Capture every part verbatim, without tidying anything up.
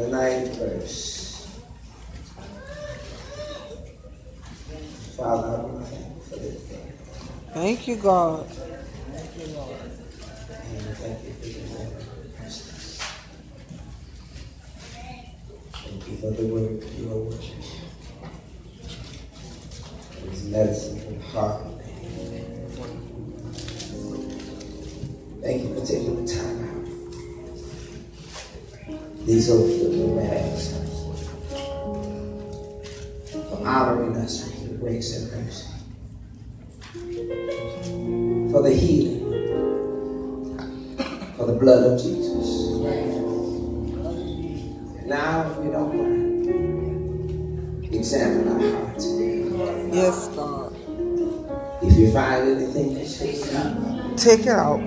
the ninth verse. Father, I'm thankful for this day. Thank you, God. Thank you, Lord. And thank you for your word. Thank you for the word you are working. It is medicine for the heart. Thank you for taking the time out. These oaths that we raise, for honoring us with your grace and mercy, for the healing, for the blood of Jesus. And now, if you don't mind, examine our hearts. Yes, God. If you find anything that shakes up, take it out.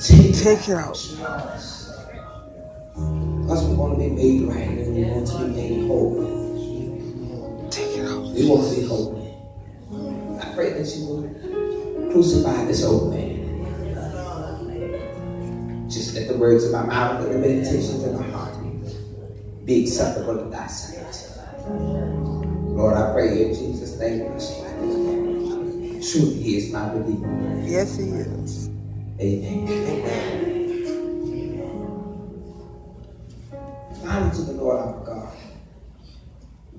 Take, Take it out. Because we want to be made right and we want to be made holy. Take it out. We want to be holy. I pray that you will crucify this old man. Just let the words of my mouth and the meditations of my heart be acceptable in thy sight. Lord, I pray in Jesus' name. Truly, he is my believer. Yes, he is. Amen. Amen. Honor to the Lord our God.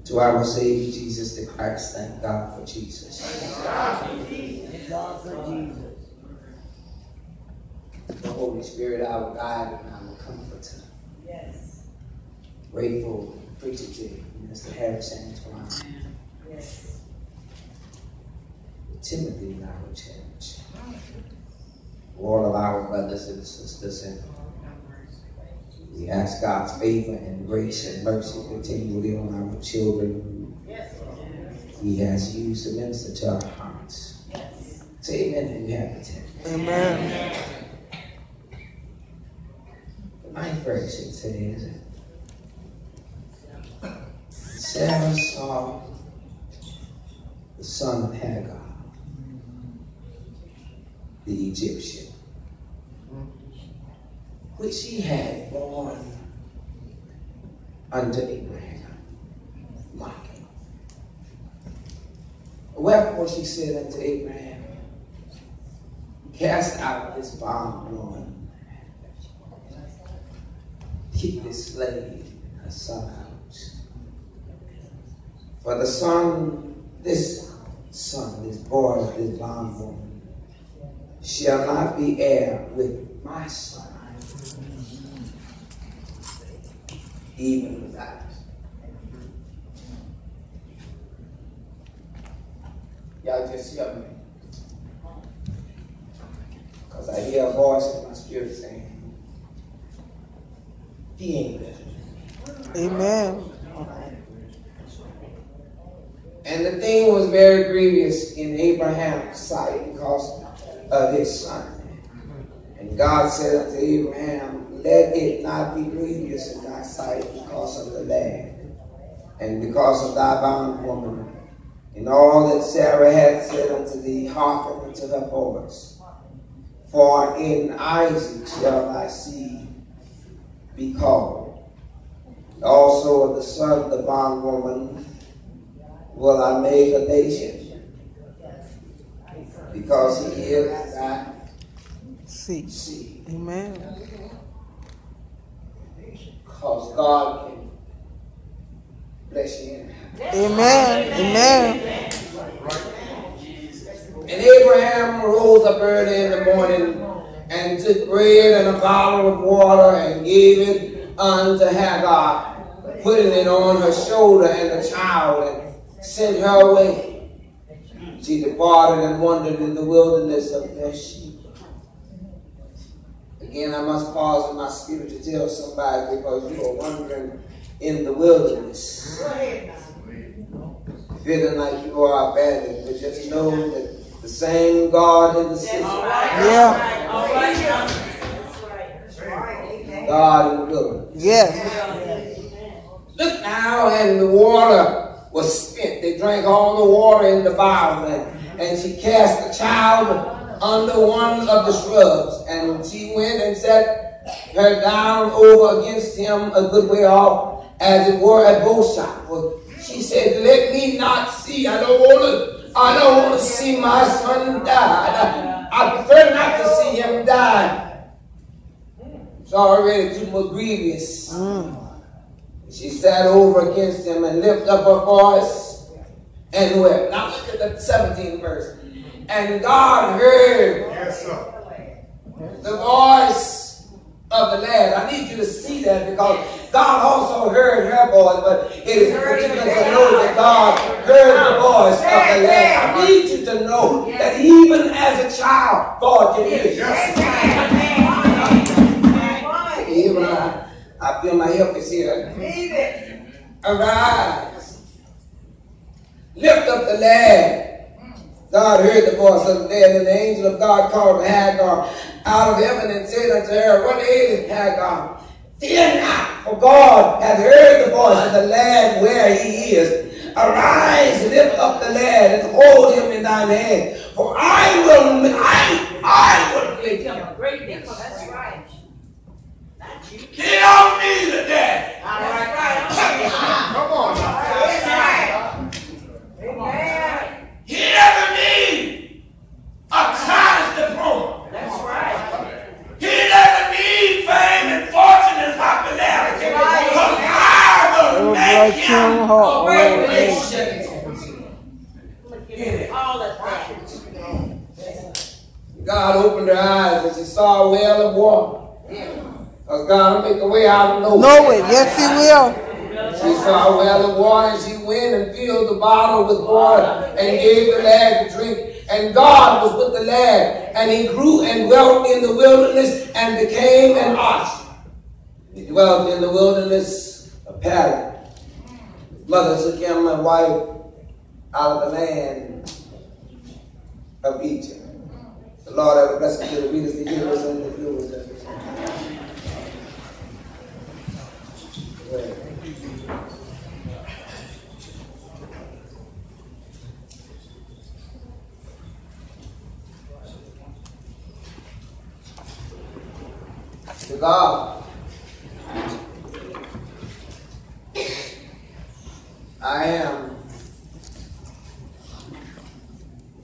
To our Savior Jesus the Christ, thank God for Jesus. Thank God for Jesus. Thank God for Jesus. The Holy Spirit, our guide and our comforter. Yes. Grateful preacher to you, Mister Harris Antoine. Yes. Timothy in our church. Lord, of our brothers and sisters, and we ask God's favor and grace and mercy continually on our children. He has used to minister to our hearts. Say amen and you have it. Amen. The ninth verse it says, Sarah saw the son of Hagar, the Egyptian, which he had born unto Abraham, mocking. Wherefore she said unto Abraham, cast out this bondwoman, keep this slave and her son out. For the son, this son, this boy, this bondwoman, shall not be heir with my son, even without. Y'all just hear me. Because I hear a voice in my spirit saying, he ain't better. Amen. And the thing was very grievous in Abraham's sight because of his son. And God said unto Abraham, let it not be grievous in thy sight because of the land, and because of thy bondwoman, and all that Sarah had said unto thee, hearken unto her voice. For in Isaac shall thy seed be called. And also of the son of the bondwoman will I make a nation, because he is thy seed. Amen. Because God can bless you in that. Amen. Amen. Amen. And Abraham rose up early in the morning and took bread and a bottle of water and gave it unto Hagar, putting it on her shoulder and the child, and sent her away. She departed and wandered in the wilderness of Beersheba. Again, I must pause in my spirit to tell somebody, because you are wandering in the wilderness, feeling like you are abandoned, but just know that the same God in the city. Yeah. All right. God in the wilderness. Yes. Look now, and the water was spent. They drank all the water in the vial, and, and she cast the child under one of the shrubs, and she went and sat her gown over against him a good way off, as it were at bowshot. For she said, "Let me not see. I don't want to. I don't want to see my son die. I, I prefer not to see him die. It's already too much grievous." Mm. She sat over against him and lifted up her voice and wept. Now look at the seventeenth verse. And God heard yes, sir. the voice of the lad. I need you to see that, because God also heard her voice, but it is particular to know that God heard the voice of the lad. I need you to know that even as a child, God can hear you. Even I. I feel my help is here. It. Arise. Lift up the lad. God heard the voice of the lad, and the angel of God called Hagar out of heaven and said unto her, "What aileth Hagar? Fear not, for God hath heard the voice of the lad where he is. Arise, lift up the lad, and hold him in thine hand, for I will, I, I will make him a great nation." That's right. They don't need a dad. Come on. That's right. Come on. He doesn't need a college diploma. That's right. He doesn't need fame and fortune and popularity. Because I will make him a great nation. All that's right. God opened her eyes and she saw a well of water. Because God will make a way out of nowhere. No way. Yes, he will. She saw a well of water, and she went and filled the bottle with water and gave the lad to drink. And God was with the lad, and he grew and dwelt in the wilderness and became an ox. He dwelt in the wilderness of Paddan. His mother took him and wife out of the land of Egypt. The Lord have a blessing to the readers, the hearers, and the viewers of this. To God, I am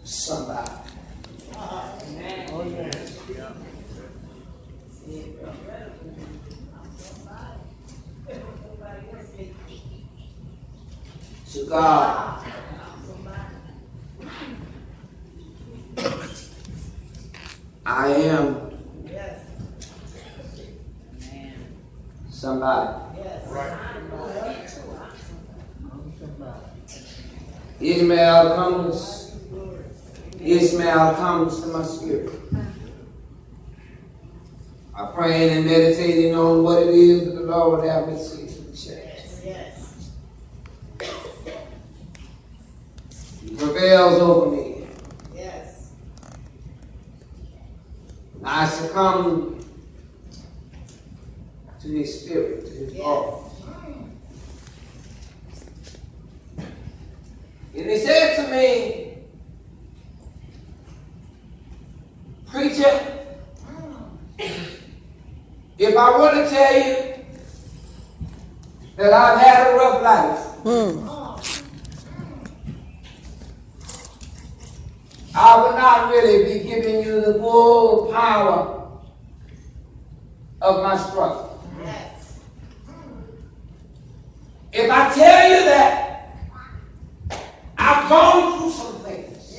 somebody. Amen. Oh, yes. To God, I am somebody. Yes. Ishmael comes. Ishmael comes to my spirit. I pray and meditating on what it is that the Lord would have me see to the church. Yes. He prevails over me. Yes. I succumb to his spirit, to his law. Yes. And he said to me, "Preacher, if I want to tell you that I've had a rough life, mm. I would not really be giving you the full power of my struggle. If I tell you that I've gone through some things,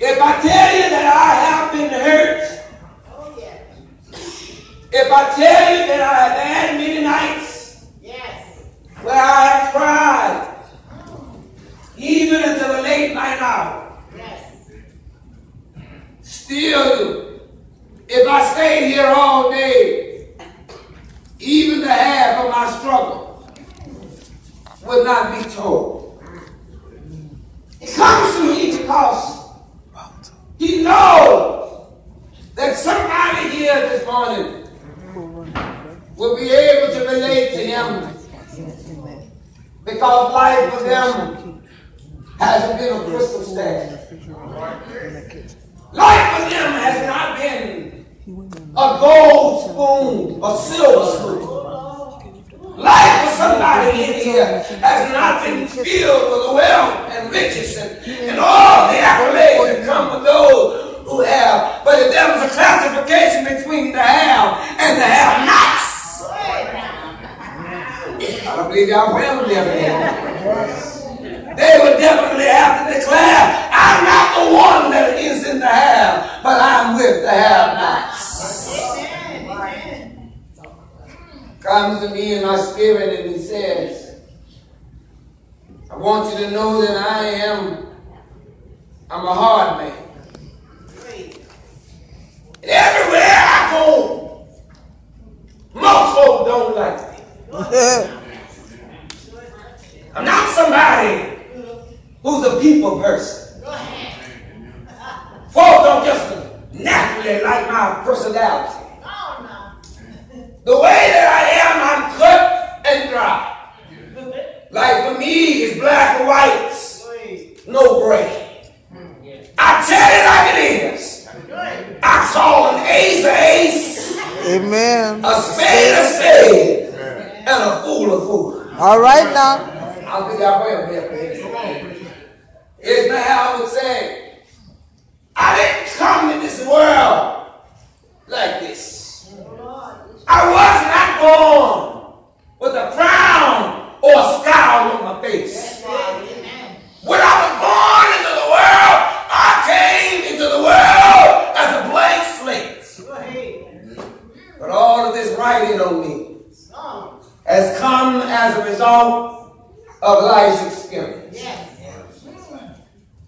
if I tell you that I have been hurt, oh, yeah. if I tell you that I have had many nights yes. where I have cried, oh. even until the late night hour, yes. still, if I stayed here all day, even the half of my struggle will not be told." It comes to me because he knows that somebody here this morning will be able to relate to him, because life for them hasn't been a crystal stack. Life for them has not been a gold spoon, a silver spoon. Life for somebody in here has not been filled with wealth and riches and, and all the accolades that come with those who have. But if there was a classification between the have and the have-nots, I don't believe y'all will be able to. They would definitely have to declare, I'm not the one that is in the have, but I'm with the have-nots. Comes to me in my spirit and he says, I want you to know that I am, I'm a hard man. And everywhere I go, most folk don't like me. I'm not somebody who's a people person. Folk don't just naturally like my personality. The way that I am, I'm cut and dry. Like for me, it's black and white, no gray. I tell it like it is. I call an ace an ace, amen, a spade a spade, and a fool a fool. All right now. I don't think I will be able to explain. Here's how I would say, I didn't come to this world like this. I was not born with a frown or a scowl on my face. When I was born into the world, I came into the world as a blank slate. But all of this writing on me has come as a result of life's experience. Yes.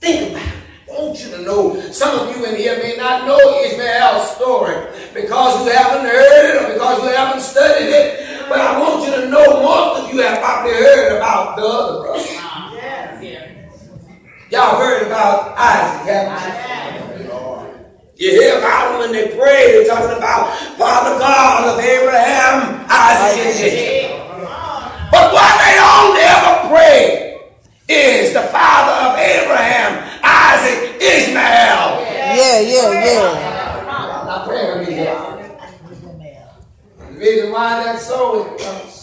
Think about it. I want you to know, some of you in here may not know Ishmael's story because you haven't heard it or because you haven't studied it, but I want you to know most of you have probably heard about the other brother. Yes. Y'all heard about Isaac, haven't you? You hear about them when they pray, they're talking about Father God of Abraham, Isaac, and Jacob. But what they only ever pray is the father of Abraham, Isaac, Ishmael. Yeah, yeah, yeah. Not praying with me, y'all. The reason why that's so is because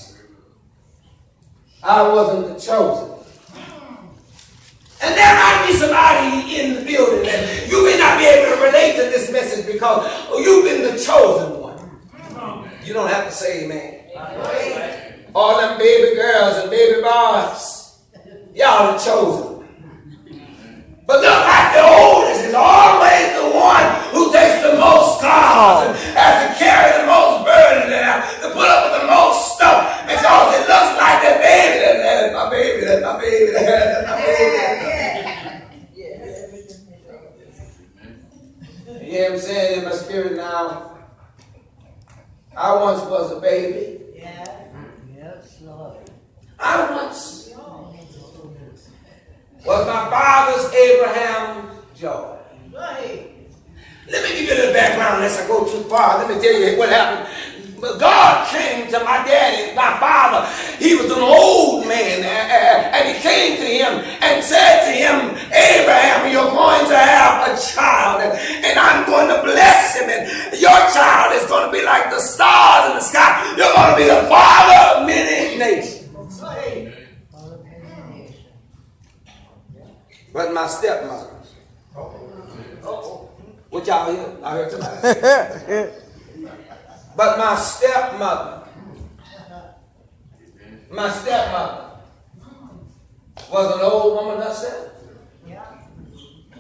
I wasn't the chosen. And there might be somebody in the building that you may not be able to relate to this message because you've been the chosen one. You don't have to say amen. Amen. All them baby girls and baby boys, y'all are chosen. But look like the oldest is always the one who takes the most scars and has to carry the most burden and has to put up with the most stuff because it looks like that baby, that's my baby, that's my baby, that's my baby. You hear what I'm saying in my spirit now? I once was a baby. Yeah. I once was my father's Abraham's joy. Let me give you a little background unless I go too far. Let me tell you what happened. But God came to my daddy, my father. He was an old man. And he came to him and said to him, Abraham, you're going to have a child. And I'm going to bless him. And your child is going to be like the stars in the sky. You're going to be the father of many nations. But my stepmother. What y'all hear? I heard somebody. But my stepmother, my stepmother was an old woman herself.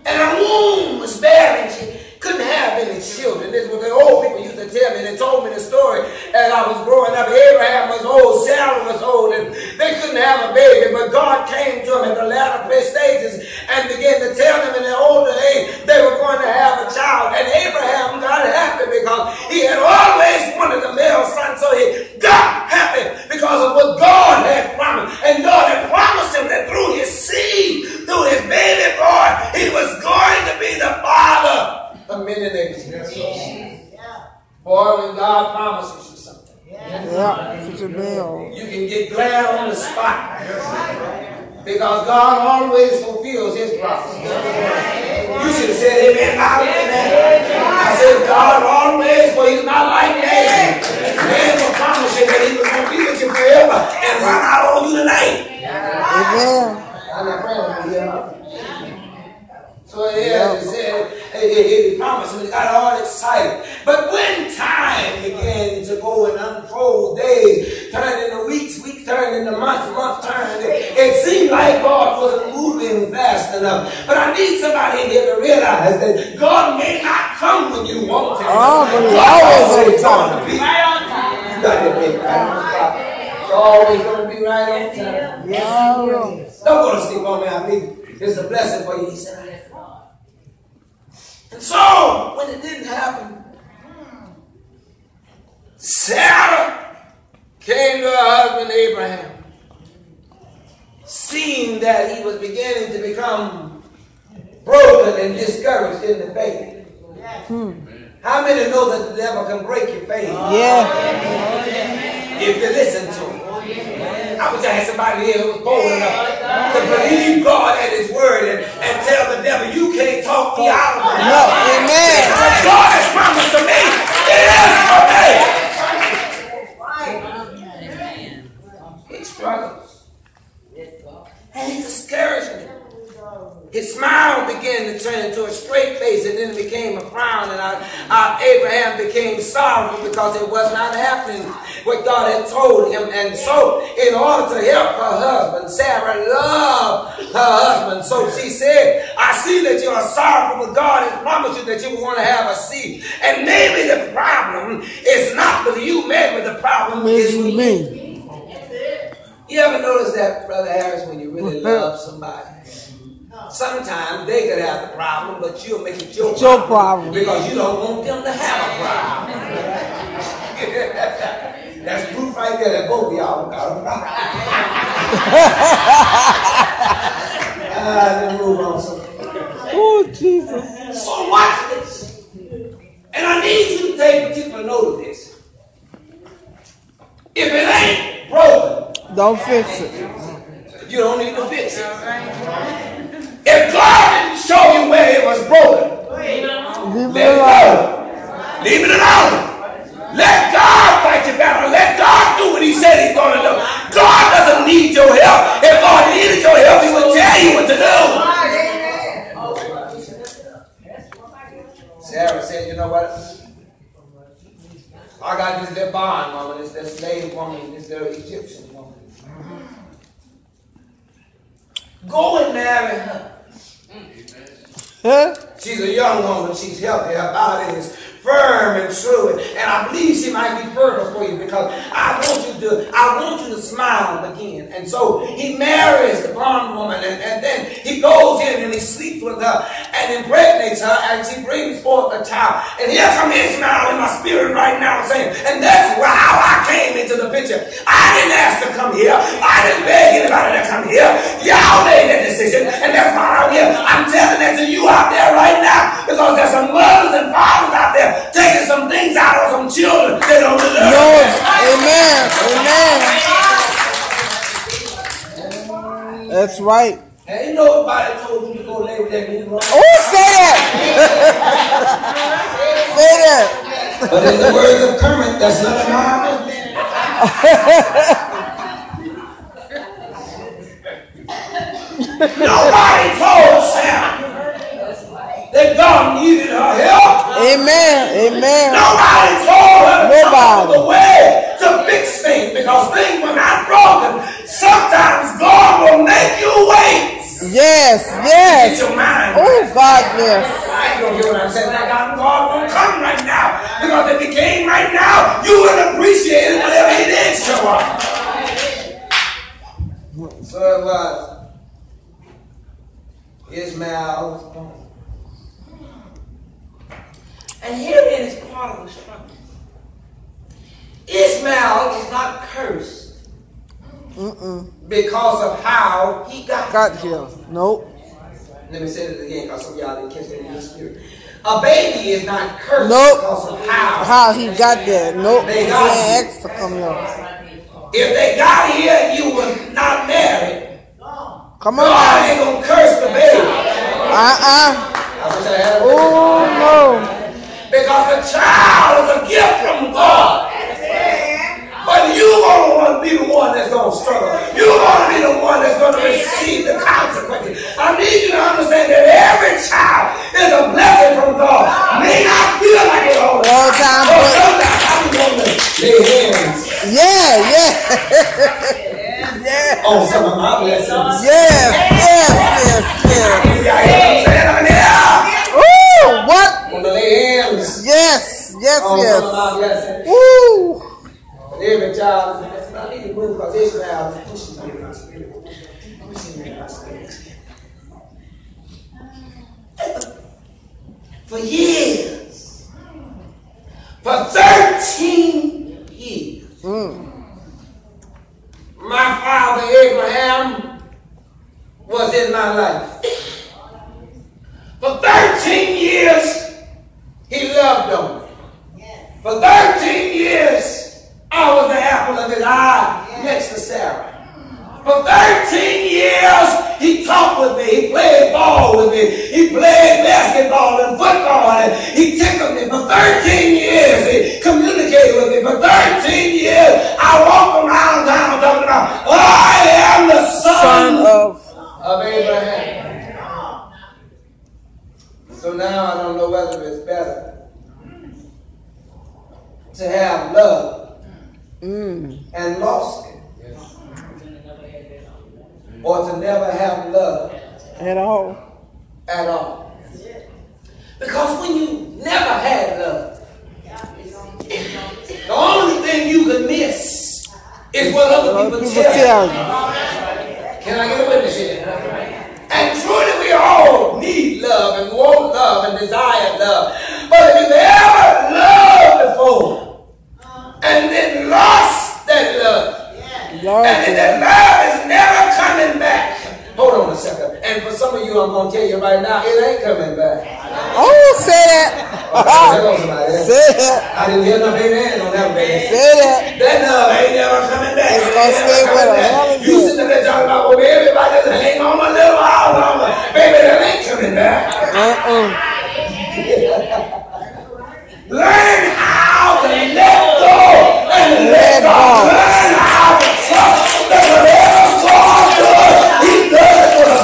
And her womb was bare and she couldn't have any children. This is what the old people used to tell me. They told me the story as I was growing up. Abraham was old, Sarah was old, and they couldn't have a baby. But God came to them at the latter stages and began to tell them in their older age they were going to have a child. And Abraham got happy because he had always wanted a male son. So he got happy because of what God had promised. And God had promised him that through his seed, through his baby boy, he was going to be the father. A minute ago. Yes. Yes. Yeah. Boy, when God promises you something, yes. Yeah. You can get glad on the spot. Yes. Because God always fulfills his promises. Yes. You Christian said, amen. I said, God always, but he's not like that. Man will promise you that he was going to be with you forever and run out on you tonight. Amen. So yeah, he said, he promised him, he got all excited. But when time began to go and unfold, days turned into weeks, weeks turned into months, months turned. It seemed like God wasn't moving fast enough. But I need somebody in here to realize that God may not come when you want him. Oh, but he's always going to be right on time. You got to be right on time. He's always going to be right on time. Yes. Don't go to sleep on me. I mean, it's a blessing for you. He said, I have God. And so, when it didn't happen, Sarah came to her husband Abraham, seeing that he was beginning to become broken and discouraged in the faith. Yes. Hmm. How many know that the devil can break your faith? Yeah. If you listen to him. I wish I had somebody here who was bold enough to believe God at his word and, and tell the devil, you can't talk me out of it. No, amen. What God has promised to me, it is for me. He struggles. And he discouraged me. His smile began to turn into a straight face and then it became a frown. And I, I, Abraham became sorrowful because it was not happening what God had told him. And so, in order to help her husband, Sarah loved her husband. So she said, I see that you are sorrowful, but God has promised you that you will want to have a seed. And maybe the problem is not with you, maybe the problem is with me. You ever notice that, Brother Harris, when you really love somebody? Sometimes they could have the problem, but you'll make it your, your problem, problem because you don't want them to have a problem. That's proof right there that both of y'all got a problem. uh, let me move on. Oh, Jesus. So watch this. And I need you to take particular note of this. If it ain't broken, don't fix it. You don't need to fix it. If God didn't show you where it was broken, leave it alone. Leave it alone. Let God fight your battle. Let God do what he said he's going to do. God doesn't need your help. If God needed your help, he would tell you what to do. Sarah said, you know what? I got this little bond woman, this little slave woman, this little Egyptian woman. Go and marry her. Huh? She's a young woman. She's healthy. Her body is firm and true, and I believe she might be fertile for you because I want you to. I want you to smile again. And so he marries the bondwoman, and, and then he goes in and he sleeps with her and impregnates her, and she brings forth a child. And here comes Ishmael in my spirit right now, saying, and that's why I came into the picture. I didn't ask to come here. I didn't beg anybody to come here. Y'all made that decision, and that's why I'm here. I'm telling that to you out there right now because there's some mothers and fathers out there taking some things out of some children they don't deserve. Yes. Amen. Amen. That's right. Ain't nobody told you to go lay with that nigga. Oh, say that. Say that. But in the words of Kermit, that's nothing wrong with it. Nobody told Sarah that God needed her help. Amen. Amen. Nobody told her the way to fix things because things were not broken. Sometimes God will make you wait. Yes, yes. Get your mind. Oh, God, yes. I don't hear what I'm saying. God won't come right now because if he came right now, you would appreciate it whenever he did show up. So it was. Ishmael was born. And herein is part of the struggle. Ishmael is not cursed Mm-mm. because of how he got, got here. Nope. Let me say this again because some of y'all didn't catch it in your spirit. A baby is not cursed nope. because of how, how he got there. Nope. They got asked to come here. If they got here and you were not married, come on. God ain't going to curse the baby. Uh-uh. I Oh, no. Because a child is a gift from God. But you're going to want to be the one that's going to struggle. You're going to be the one that's going to receive the consequences. I need you to understand that every child is a blessing from God. May not feel like it all the time. So sometimes I'm going to lay hands. Yeah, yeah. yeah. On some of my blessings. Yeah, yes, yes, yes. Ooh, what? On the lay hands. Yes, yes, on yes. Some of my blessings. Woo. Every child, I need to move because Ishmael is pushing me in my spirit. Pushing me in my spirit. For years, for thirteen years, mm. my father Abraham was in my life. For thirteen years, he loved on me. Yes. For thirteen years, I was the apple of his eye next to Sarah. For thirteen years, he talked with me. He played ball with me. He played basketball and football. And he tickled me. For thirteen years, he communicated with me. For thirteen years, I walked around town talking about, oh, I am the son, son of, of Abraham. So now I don't know whether it's better to have love Mm. and lost it, yes. or to never have love at all, at all. Because when you never had love, the only thing you can miss is what other people tell you. Can I get a witness here? And truly, we all need love and want love and desire love. But if you've ever loved before and then lost that love, yeah. Lord, and then that love is never coming back. Hold on a second. And for some of you, I'm going to tell you right now, it ain't coming back. Oh, say that. Okay, say that. I didn't hear no amen on that baby. Say that. That love ain't never coming back. It's going to stay with us. You sitting there talking about, well, everybody just hang on a little while longer. Baby, that ain't coming back. Uh-uh. Learn how to let go and let God. Learn how to trust that whatever God does, He does it for the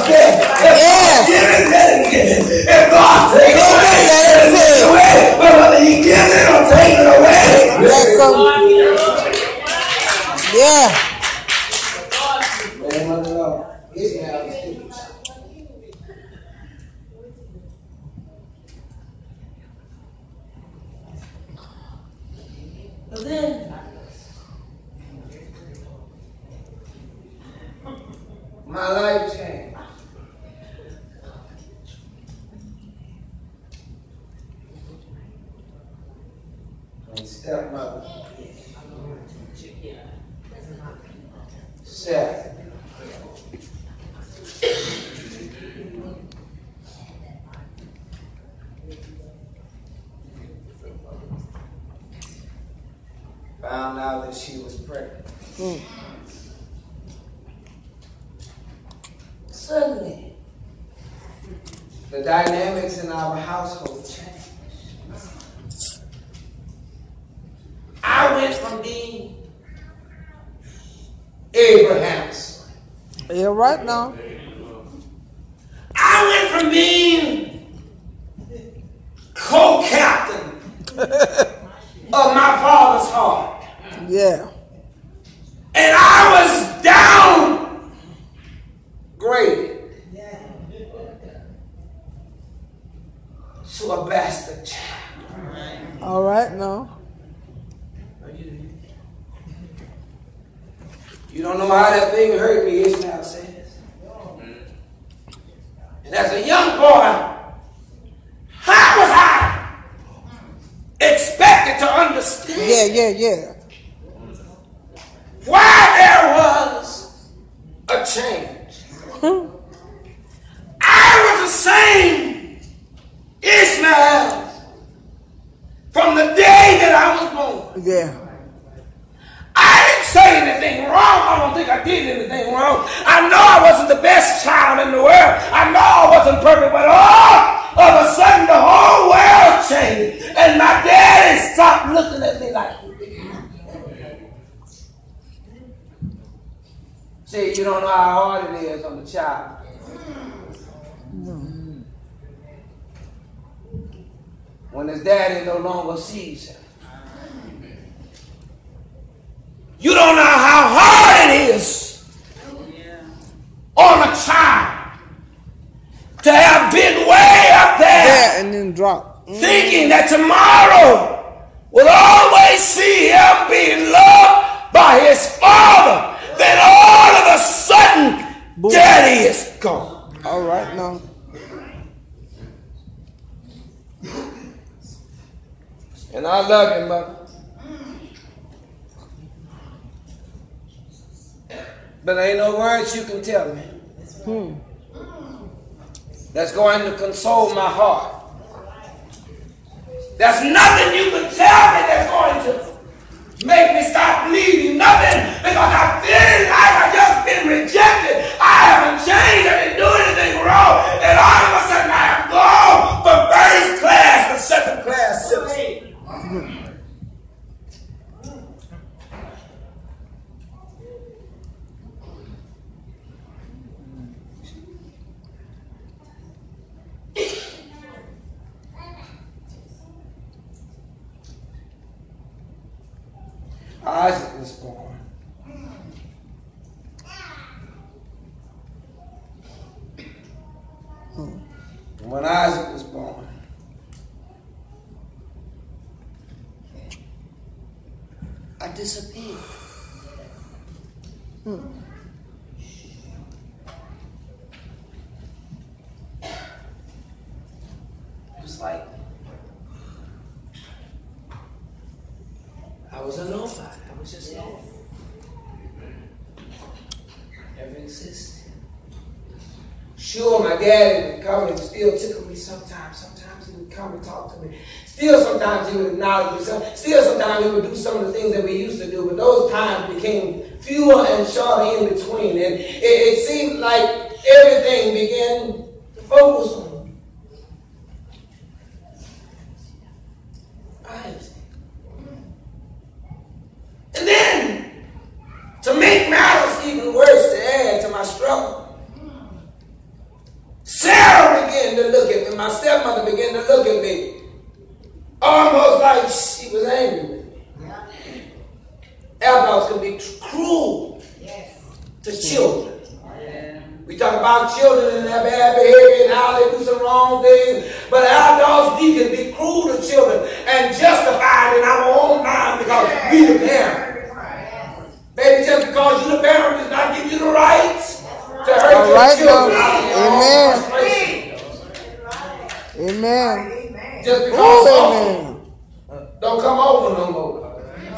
best. If God gives it, let Him give it. If God takes it away, let Him take it away. But whether He gives it or takes it away, let Him give it. Yeah. But then, my life changed. My stepmother, Sarah, found out that she was pregnant. Mm. Suddenly, the dynamics in our household changed. I went from being Abraham's. You're right now. I went from being co-captain of my father's heart. Yeah. And I was down graded yeah. to a bastard child. All right, no. You don't know how that thing hurt me, Ishmael says. And as a young boy, how was I expected to understand? Yeah, yeah, yeah. Why there was a change. I was the same Ishmael from the day that I was born. Yeah. I didn't say anything wrong. I don't think I did anything wrong. I know I wasn't the best child in the world. I know I wasn't perfect, but oh, all of a sudden the whole world changed. And my daddy stopped looking at me like, see, you don't know how hard it is on the child. When his daddy no longer sees him. You don't know how hard it is on a child to have been way up there, yeah, and then drop, mm. thinking that tomorrow will always see him being loved by his father. Then all of a sudden, boom, daddy is gone. All right now. And I love you, mother. But there ain't no words you can tell me hmm. that's going to console my heart. There's nothing you can tell me that's going to make me stop bleeding. Nothing, because I feel like I've just been rejected. I haven't changed. I didn't do anything wrong. And all of a sudden I am gone from first class to second class citizen. Isaac was born. Hmm. When Isaac was born, I disappeared. Hmm. It was like I was a nobody. I was just alone. Never existed. Sure, my daddy would come and still tickle me sometimes. Sometimes he would come and talk to me. Still, sometimes he would acknowledge me. Still, sometimes he would do some of the things that we used to do. But those times became fewer and shorter in between. And it, it seemed like everything began to focus on me. I And then, to make matters even worse, to add to my struggle, Sarah began to look at me. My stepmother began to look at me, almost like she was angry with me. Yeah. Adults can be cruel yes. to children. Yeah. We talk about children and their bad behavior and how they do some wrong things, but adults can be cruel to children and justified in our own mind because yeah. we the parents. Baby, just because you're the parent does not give you the right to hurt all your right, children. Amen. Amen. Just because oh, amen. don't come over no more. I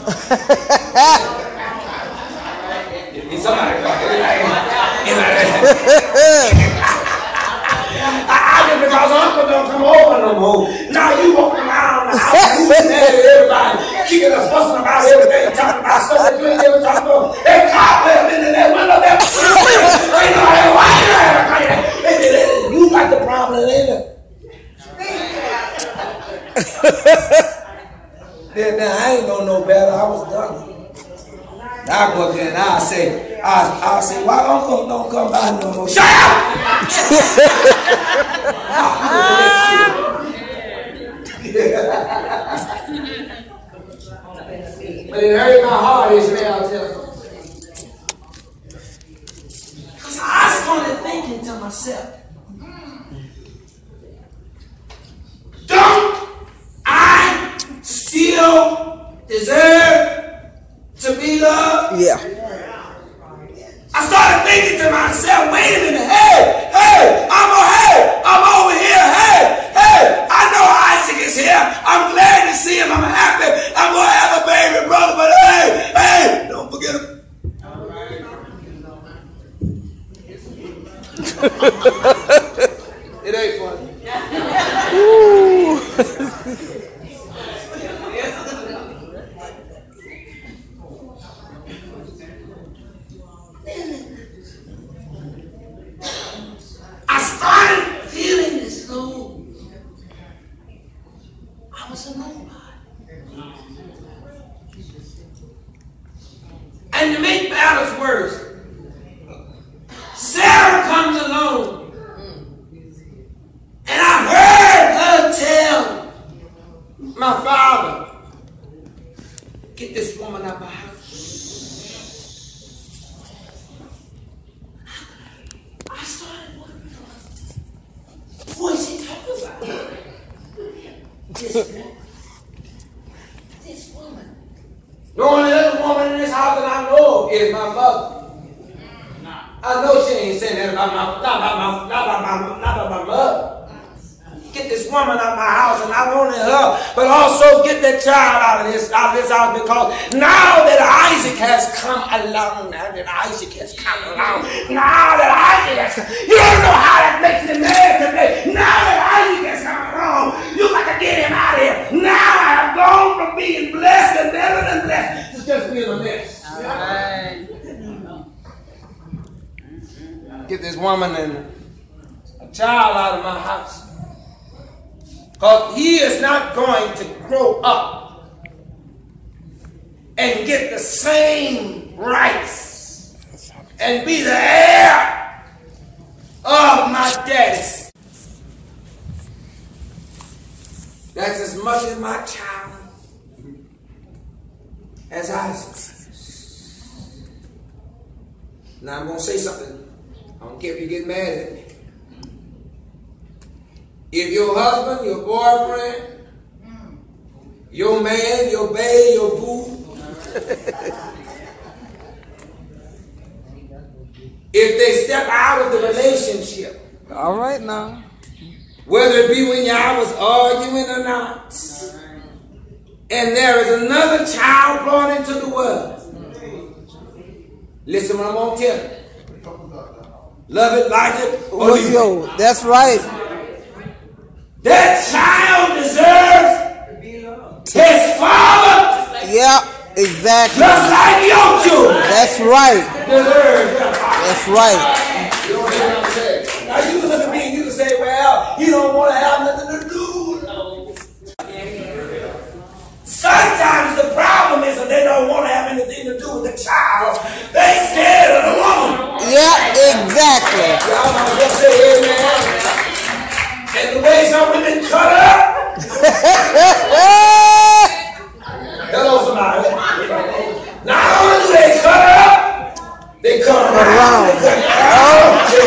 just because uncle don't come over no more. Now you walking around the house, you mad at everybody. Kicking us, busting about everything, talking about stuff that we ain't never talked about. That cobweb in that window, that they know that white man. You got the problem, ain't it? Then now I ain't gonna know better. I was done. I go up there and I say, I I say, why uncle don't come by no more? Shut up! But it hurt my heart, Ishmael, I tell you. Because I started thinking to myself, don't I still deserve to be loved? Yeah. I started thinking to myself, wait a minute, hey, hey, I'm over here, I'm over here, hey, hey, I know Isaac is here, I'm glad to see him, I'm happy, I'm going to have a baby brother, but hey, hey, don't forget him. It ain't funny. I started feeling this low and to make matters worse, Sarah comes along, and I heard her tell my father, get this woman out of my house. I started wondering, what is he talking about? This woman. This woman. The only other woman in this house that I know of is my mother. I know she ain't saying that about my, not about my, not about my, not about my mother. Get this woman out of my house, and I wanted her, but also get that child out of this, out of this house, because now that Isaac has come along, now that Isaac has come along, now that Isaac has come, you don't know how that makes the man today. Now that Isaac has come along, you got to get him out of here. Now I have gone from being blessed and better than blessed to just being a mess. All right. Get this woman and a child out of my house. Because he is not going to grow up and get the same rights and be the heir of my daddy. That's as much as my child as Isaac. Now I'm going to say something. I don't care if you get mad at me. If your husband, your boyfriend, your man, your babe, your boo, if they step out of the relationship, all right now, whether it be when y'all was arguing or not, and there is another child brought into the world, listen what I'm going to tell you. Love it, like it, or leave it. That's right. That child deserves his father. Yeah, exactly. Just like your children. That's right. Deserve their father. That's right. You know what I'm saying? Now you look at me and you can say, well, you don't want to have nothing to do. No. Sometimes the problem is that they don't want to have anything to do with the child. They scared of the woman. Yeah, exactly. Y'all want to just say amen. And the way some women cut up. Hello, somebody. Not only do they cut up, they cut around. They cut around. They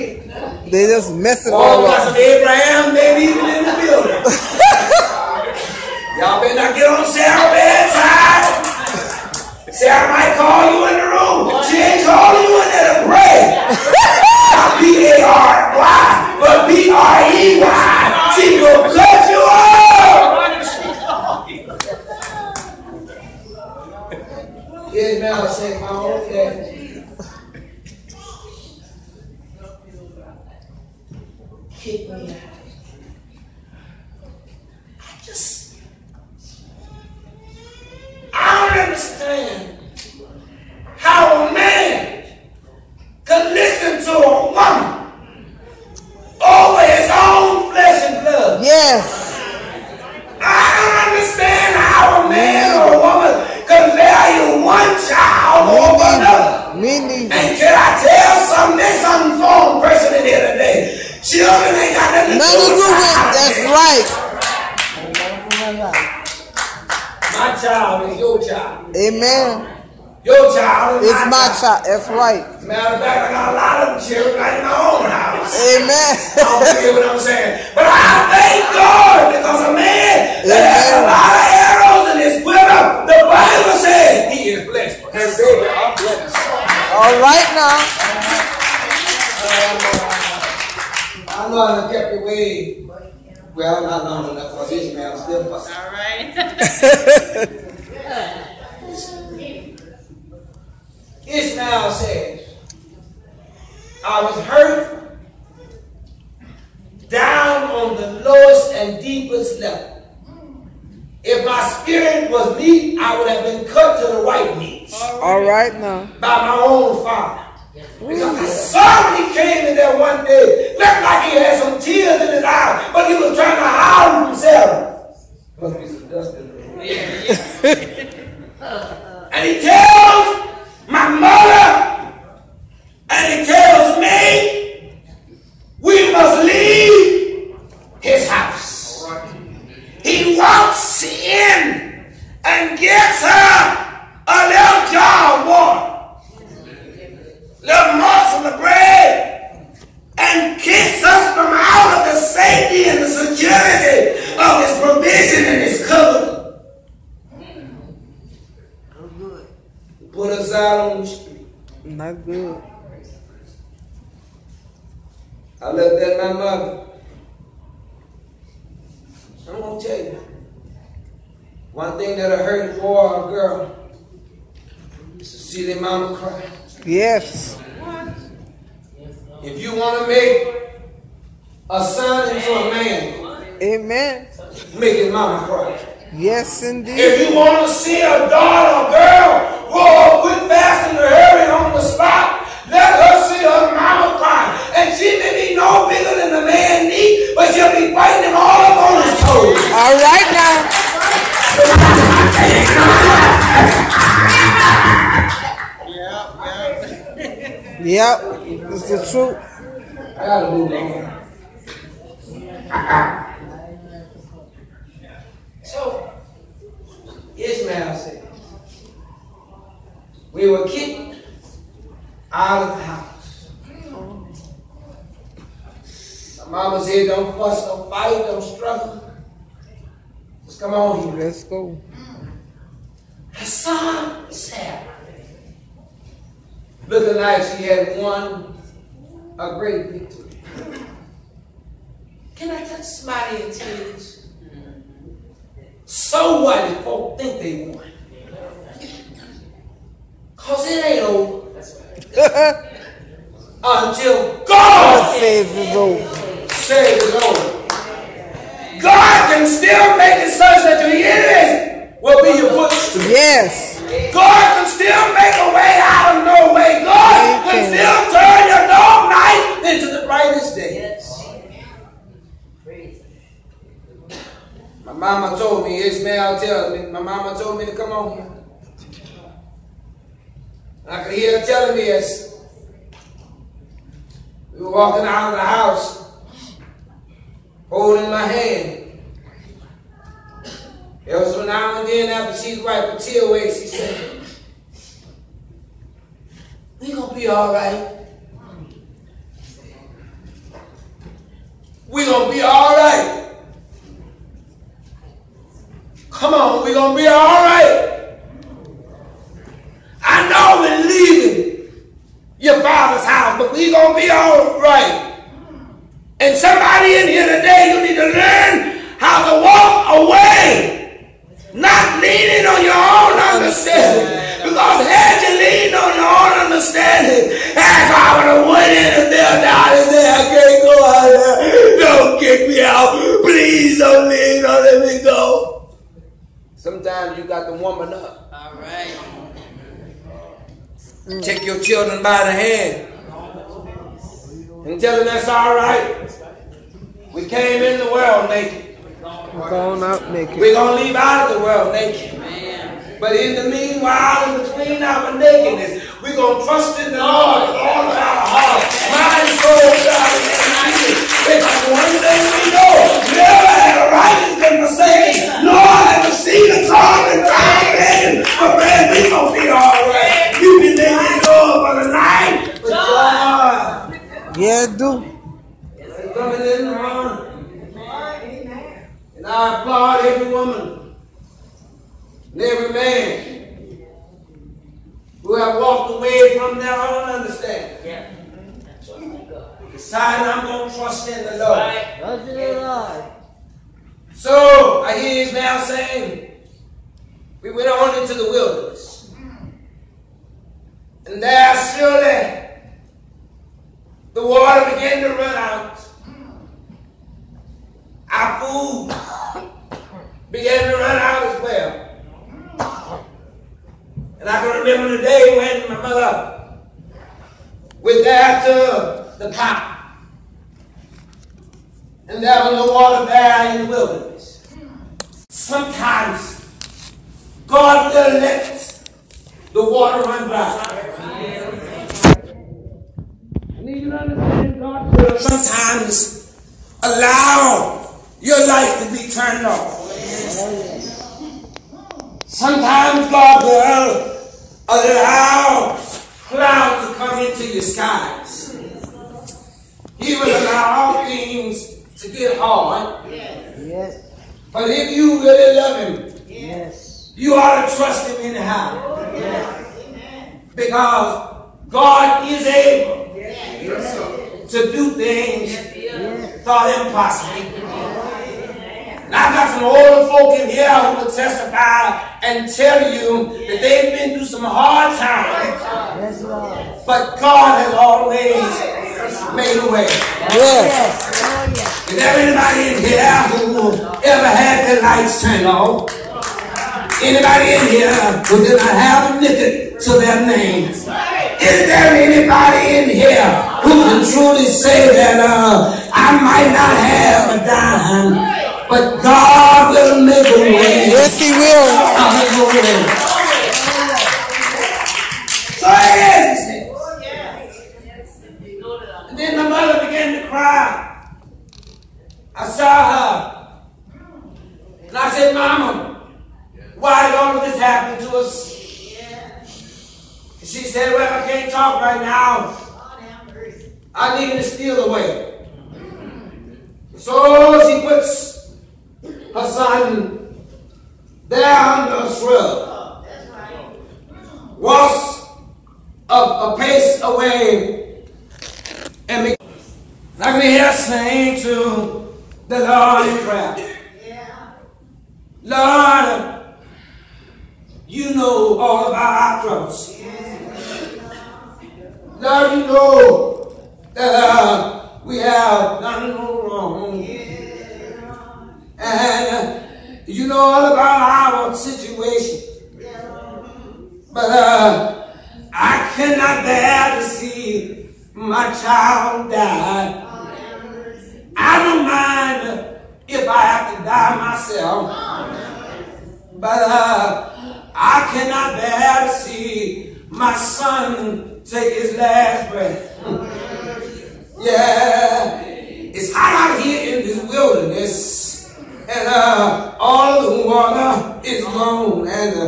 cut around. They just mess it all up. All of Abraham, they even in the building. Y'all better not get on Sarah's bedside. Sarah might call you in the room. She ain't calling you in there to pray. Not B A R Y, but B R E Y. She will cut you off. Get now and say, my own daddy. Kick me out. I don't understand how a man could listen to a woman over his own flesh and blood. Yes. I don't understand how a man or a woman could value one child over another. Me neither. And can I tell some this unformed person in here today? Children ain't got nothing to do with it. That's right. My child is your child. Amen. Your child is it's my child. child. That's right. Matter of fact, I got a lot of children right in my own house. Amen. I don't hear what I'm saying. But I thank God because a man that has a lot of arrows in his quiver, the Bible says he is blessed. And baby, I'm blessed. All right now. Um, I know I kept the way. Well, not long enough for this man. I'm still fussing. All right. Ishmael said, I was hurt down on the lowest and deepest level. If my spirit was meat, I would have been cut to the white meat. All right now. By my own father. Because I saw when he came in there one day, looked like he had some tears in his eyes. must leave his house. He walks in and gets her a little jar of water, little morsel of bread, and kicks us from out of the safety and the security of his provision and his covenant. Put us out on the street. Not good. I looked at my mother. I'm going to tell you. One thing that I heard a boy or a girl is to see their mama cry. Yes. What? If you want to make a son into a man, amen, make his mama cry. Yes, indeed. If you want to see a daughter or girl grow up quick, fast, in a hurry on the spot, let her see her mama cry. And she may be no bigger than the man need, but she'll be biting him all up on his toes. All right now. Yep, yeah, yeah. It's the truth. I gotta move on. So, Ishmael said, we were kicked out of the house. My mama said, don't fuss, don't fight, don't struggle. Just come on here. Let's go. Her son, Sarah, looking like she had won a great victory. Can I touch somebody in tears? So what if folk think they won? Cause it ain't over until God saves it over. Saves it over. God can still make it such that your enemies will be your footstool. Yes. God can still make a way out of no way. God can still turn your dark night into the brightest day. My mama told me, Ishmael tells me, my mama told me to come on here. And I could hear her telling me as we were walking out of the house, holding my hand. It was from now and then after she'd wiped her tear away, she said, we gonna be all right. We gonna be all right. Come on, we're going to be all right. I know we're leaving your father's house, but we're going to be all right. And somebody in here today, you need to learn how to walk away, not leaning on your own understanding. Because had you leaned on your own understanding, as I would have went in and fell down and said, I can't go out there. Don't kick me out. Please don't lean, don't let me go. Sometimes you got to warm it up. All right. Mm. Take your children by the hand and tell them that's all right. We came in the world naked. We're going out naked. We're going to leave out of the world naked. Man. But in the meanwhile, in between our nakedness, we're going to trust in the Lord with all of our heart, mind, soul, body, and spirit. Because one thing we know, never had a righteous been forsaken, nor had the seed of God been found in. But man, we going to be all right. You can let it go for the night. But God. Yeah, do. They're coming in the morning. Amen. And I applaud every woman and every man who have walked away from their own understanding. Yeah. Decided I'm going to trust in the Lord. Trust in the Lord. So, I hear Ishmael now saying, we went on into the wilderness. And there surely the water began to run out. Our food began to run out as well. And I can remember the day when my mother went there to the pot. And there was no water there in the wilderness. Sometimes God will let the water run dry. And he we do not understand God, will sometimes allow your life to be turned off. Sometimes God will allow clouds to come into your skies. He will allow things to get hard. Yes. But if you really love Him, yes, you ought to trust Him anyhow. Yes. Because God is able, yes, yes, to do things, yes, thought impossible. Yes. And I've got some older folk in here who will testify and tell you that they've been through some hard times. Yes. But God has always, yes, made a way. Yes. Yes. Is there anybody in here who ever had their lights turned off? Anybody in here who did not have a nickel to their name? Is there anybody in here who can truly say that uh, I might not have a dime, but God will make a way? Yes, He will. God will make a way. So it is. And then my mother began to cry. I saw her, and I said, "Mama, why did all of this happen to us?" She said, "Well, I can't talk right now. I need to steal away." So she puts her son there under a shrub, walks up a pace away, and I can hear her saying to the Lord in prayer, "Lord, you know all about our troubles. Lord, you know that uh, we have done no wrong. Yeah. And uh, you know all about our situation. Yeah. But uh, I cannot bear to see my child die. Oh, I don't mind if I have to die myself. Oh, but uh, I cannot bear to see my son take his last breath." Yeah. It's hot out here in this wilderness, and uh, all the water is gone, and uh,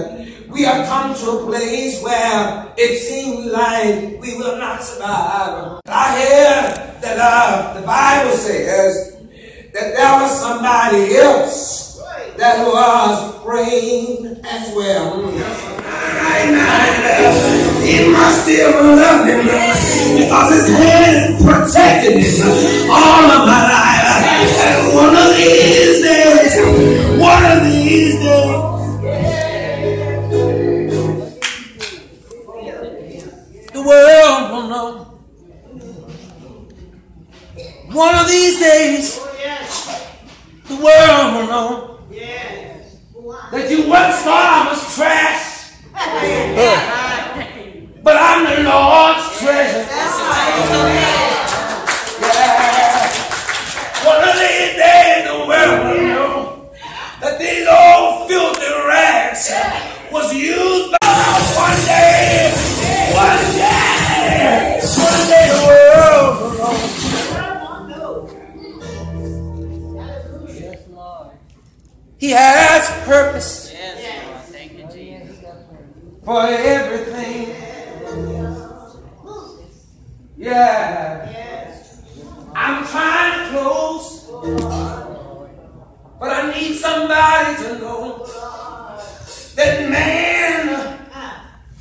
we have come to a place where it seems like we will not survive. I hear that uh, the Bible says that there was somebody else that was praying as well. Right now, He must still love him because his hand is protecting him all of my life. And one of these days, one of these days, the world will know. One of these days, the world will know that you once thought I was trash. But I'm the Lord's treasure. Yeah. One of these days the world will know that these old filthy rags was used by one day. One day. One day the world will know. He has purpose for everything. Yeah. Yes. I'm trying to close, but I need somebody to know that man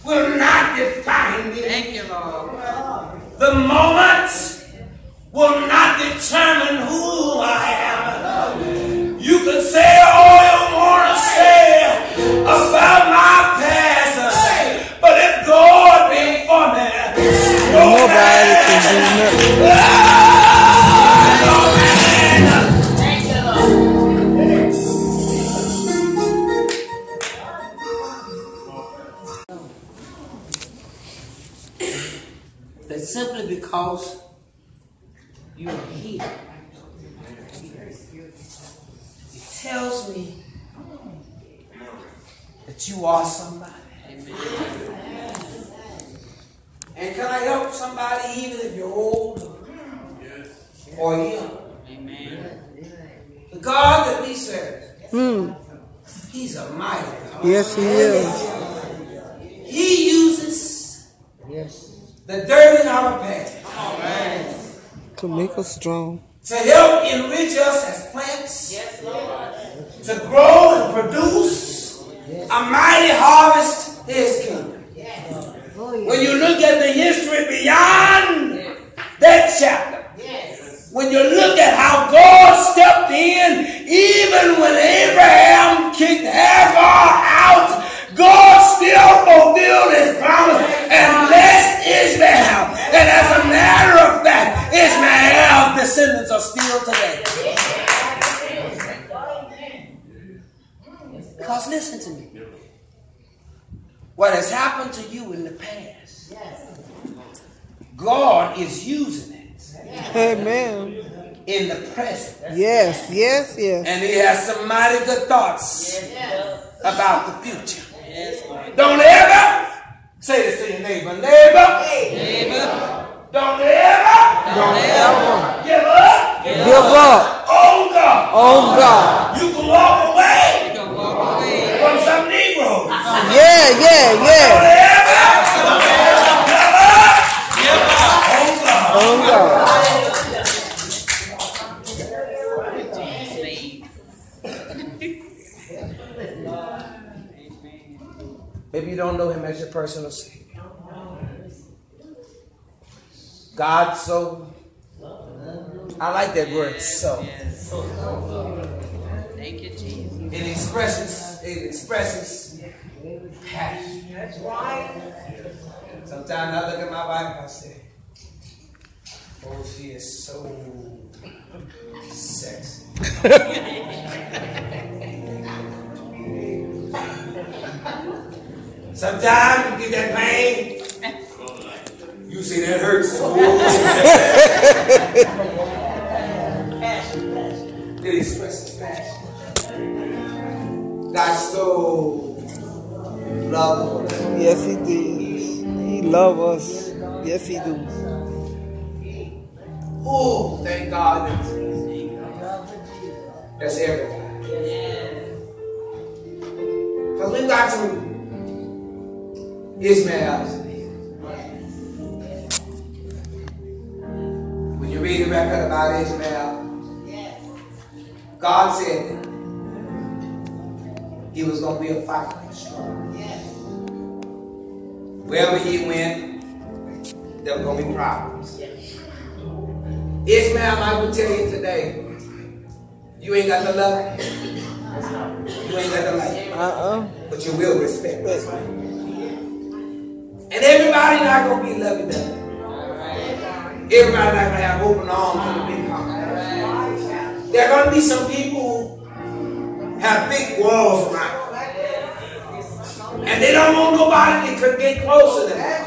will not define me. Thank you, Lord. The moment will not determine who I am. You can say all you want to say about my past, but if God be for me, nobody can do nothing. Thank you, Lord. But simply because you're here, it tells me that you are somebody. Amen. And can I help somebody even if you're old yes. or young? Amen. The God that we serve, mm. He's a mighty God. Yes, He is. He uses yes. the dirt in our past yes. to make us strong, to help enrich us as plants, yes, Lord. To grow and produce yes. a mighty harvest in His kingdom. Yes. Oh, yes. When you look at the history beyond yes. that chapter, yes. when you look at how God stepped in, even when Abraham kicked Hagar out, God still fulfilled His promise and blessed Ishmael. And as a matter of fact, Ishmael's descendants are still today. Because listen to me. What has happened to you in the past, God is using it. Amen. In the present. Yes, yes, yes. And He has some mighty good thoughts about the future. Don't ever say this to your neighbor. Neighbor. Neighbor. Don't ever. Don't ever. Give up. Give up. Oh God. Oh God. You can walk away. Some Negroes. Yeah, yeah, yeah. Oh God. Maybe you don't know Him as your personal Savior. God so. I like that word, so. Thank you, Jesus. It expresses, it expresses passion. That's right. Sometimes I look at my wife and I say, oh, she is so sexy. Sometimes you get that pain, you say that hurts so much. It expresses passion. God so loved us. Yes, He did. He loved us. Yes, He do. Oh, thank God. That's everything. Because we've got some Ishmaels. When you read the record about Ishmael, God said that he was going to be a fighter. Yes. Wherever he went, there were going to be problems. Yes. Ishmael, I will tell you today, you ain't got the love. You ain't got the light. Uh-uh. But you will respect us. And everybody not going to be loving them. Everybody not going to have open arms in the big house. There are going to be some people have big walls around them. And they don't want nobody that could get closer to them.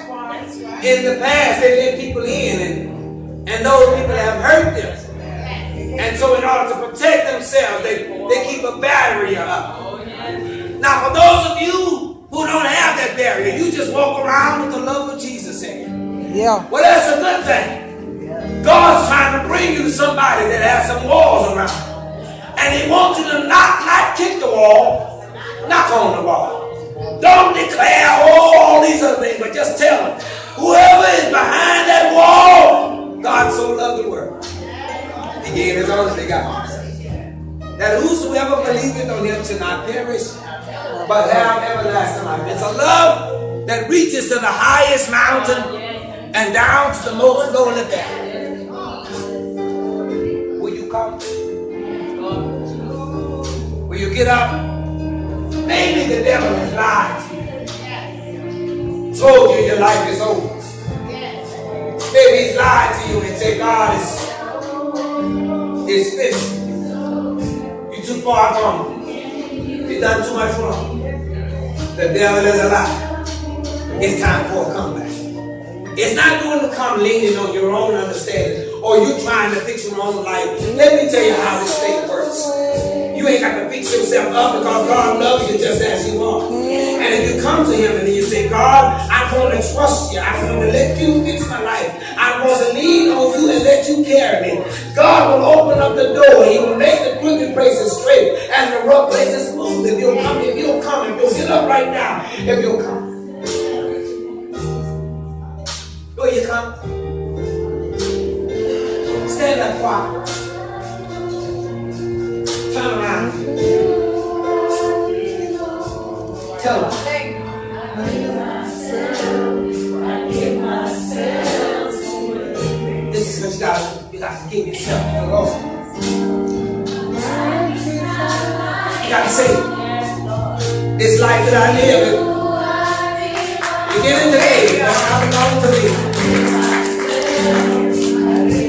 In the past, they let people in, and, and those people have hurt them. And so in order to protect themselves, they, they keep a barrier up. Now for those of you who don't have that barrier, you just walk around with the love of Jesus in you. Yeah. Well, that's a good thing. God's trying to bring you to somebody that has some walls around them. And He wants you to not, not kick the wall, knock on the wall. Don't declare all these other things, but just tell them, whoever is behind that wall, God so loved the world. He gave His own to God. That whosoever believeth on Him shall not perish, but have everlasting life. It's a love that reaches to the highest mountain and down to the most lowly valley. Will you come? Will you get up? Maybe the devil has lied to you. Told you your life is over. Maybe he's lied to you and said God is, is finished. You're too far gone. You've done too much wrong. The devil is a lie. It's time for a comeback. It's not going to come leaning on your own understanding or you trying to fix your own life. Let me tell you how this thing works. You ain't got to fix yourself up because God loves you just as you are. And if you come to him and you say, God, I want to trust you. I want to let you fix my life. I want to lean on you and let you carry me. God will open up the door. He will make the crooked places straight and the rough places smooth. If you'll come, if you'll come, if you'll get up right now, if you'll come. Will you come? Stand up, Father. Turn around. Tell us. This is what you got to, you got to give yourself to the Lord. You got to say, this life that I live, you get it today, that's how it all to be.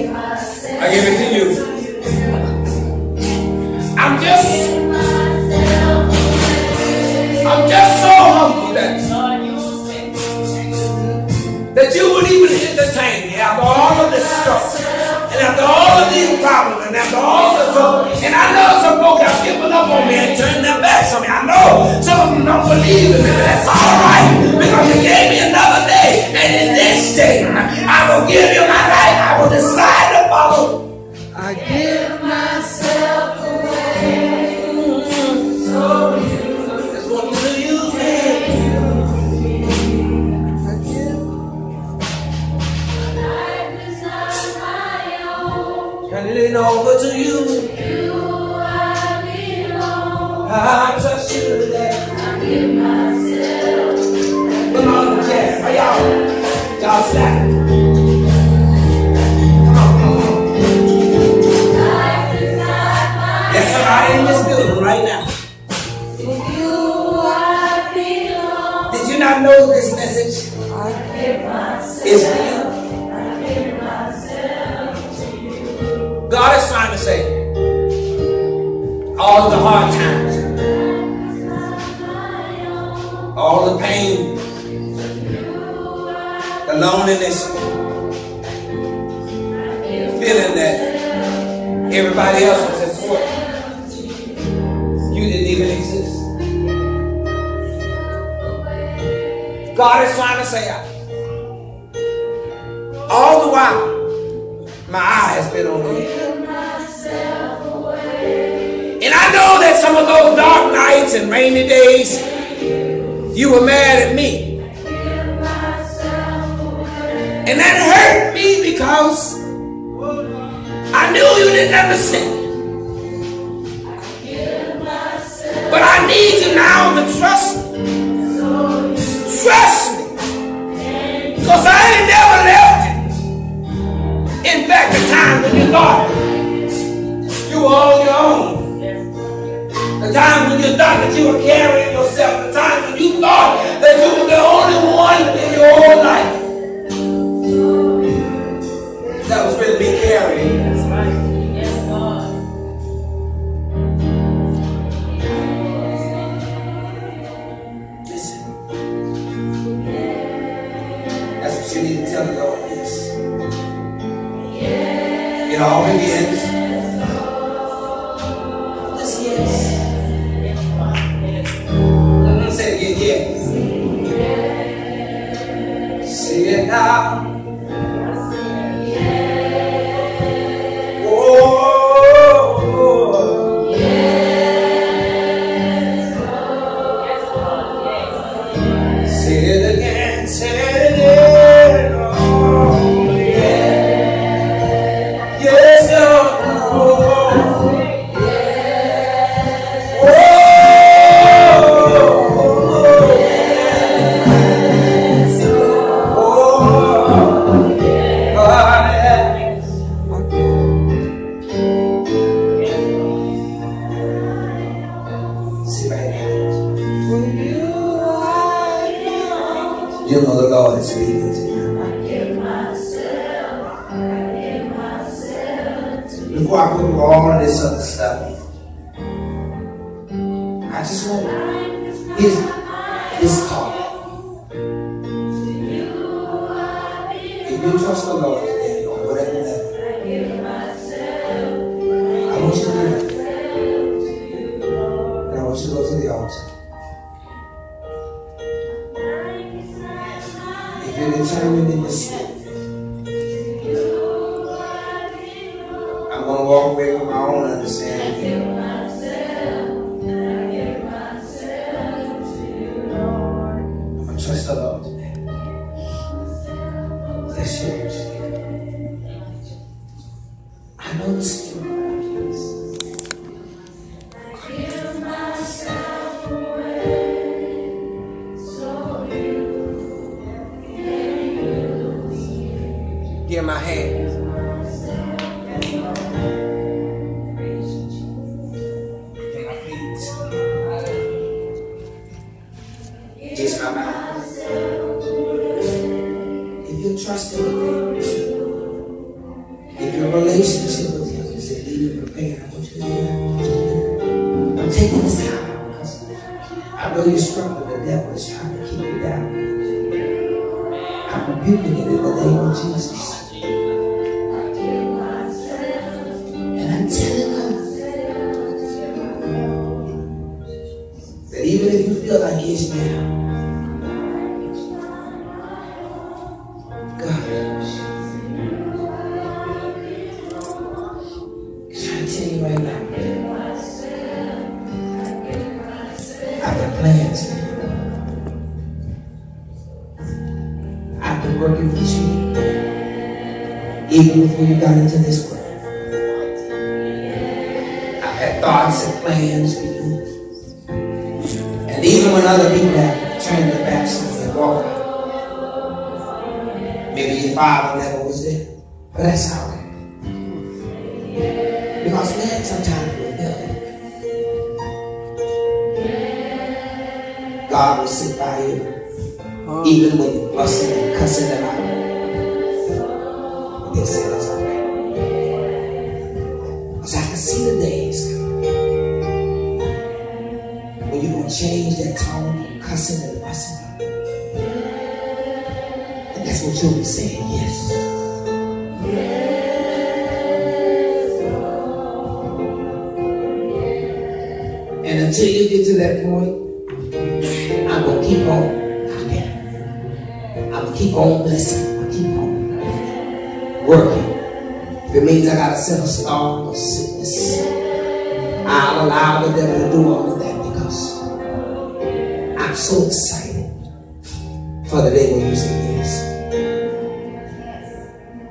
I give it to you. I'm just, I'm just so humble that that you would even entertain me after all of this stuff, and after all of these problems, and after all the trouble. And I know some folks have given up on me and turned their backs on me. I know some of them don't believe in me. That's all right, because you gave me another day, and in this day I will give you my life. I will decide. I give myself away so you want to use me. I give. My life is not my own. I lean over to you. You I belong. I trust you today. I give myself away. Come on, yes. Are y'all? Y'all slack. Know this message is for you. God is trying to say, all the hard times, all the pain, the loneliness, the feeling that everybody else was at fault, you didn't even exist. God is trying to say, all the while, my eye has been on you. And I know that some of those dark nights and rainy days, you were mad at me. And that hurt me because I knew you didn't understand. But I need you now to trust me. Trust me, because I ain't never left you. In fact, the time when you thought you were on your own, the time when you thought that you were carrying yourself, the time when you thought that you were the only one in your whole life that was really being carried. That's right. Yes, God. Listen. You need to tell the Lord this. It all begins. Just yes. I'm going to say it again. Yes. See it now. I I'm taking this time out of us. I know you struggle, the devil is trying to keep you down. I'm rebuking it in the name of Jesus. And I'm telling us that even if you feel like Ishmael, even before you got into this world, I had thoughts and plans for you. And even when other people have turned their backs on you and walked out, maybe your father never was there. But that's all right. Because man, sometimes we're done. God will sit by you, even when you're fussing and cussing them out. They say that's all right. Because I can see the days when you're going to change that tone from cussing and fussing. And that's what you'll be saying, yes. Yes, Lord. And until you get to that point, I'm going to keep on. I'm going to keep on blessing. Working. If it means I gotta send a storm of sickness, I'll allow the devil to do all of that because I'm so excited for the day when you say yes.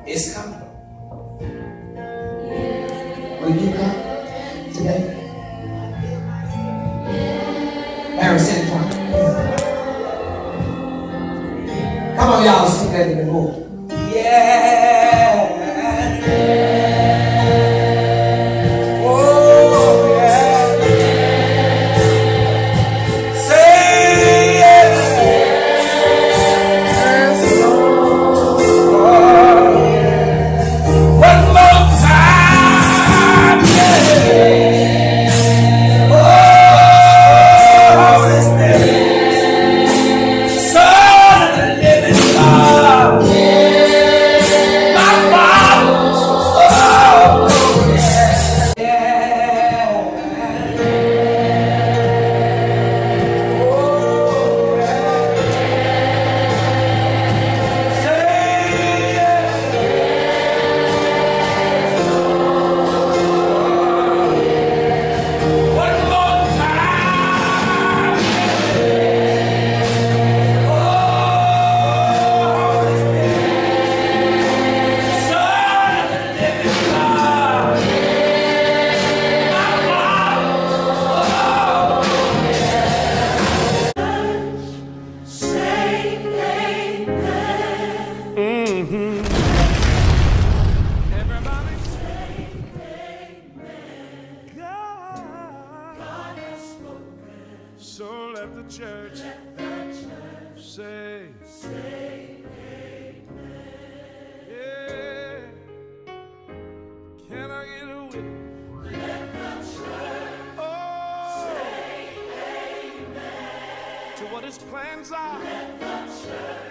It's coming. Will you come today? Aaron, stand for me. Come on, y'all, let's get ready to move. What his plans are. Let the church